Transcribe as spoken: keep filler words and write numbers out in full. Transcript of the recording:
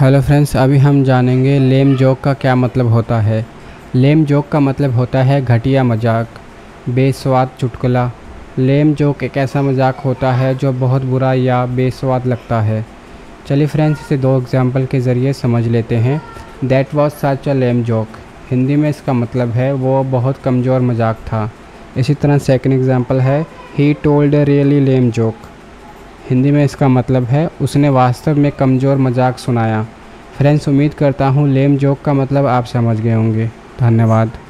Hello friends, अभी हम जानेंगे लेम जोक का क्या मतलब होता है। लेम जोक का मतलब होता है घटिया मजाक, बेस्वाद चुटकुला। लेम जोक एक ऐसा मजाक होता है जो बहुत बुरा या बेस्वाद लगता है। चलिए फ्रेंड्स, इसे दो एग्जांपल के ज़रिए समझ लेते हैं। That was such a lame joke, Hindi में इसका मतलब है वो बहुत कमज़ोर मजाक था। इसी तरह सेकेंड एग्ज़ाम्पल है he told a really lame joke, Hindi में इसका मतलब है उसने वास्तव में कमज़ोर मजाक सुनाया। फ्रेंड्स, उम्मीद करता हूँ लेम जोक का मतलब आप समझ गए होंगे। धन्यवाद।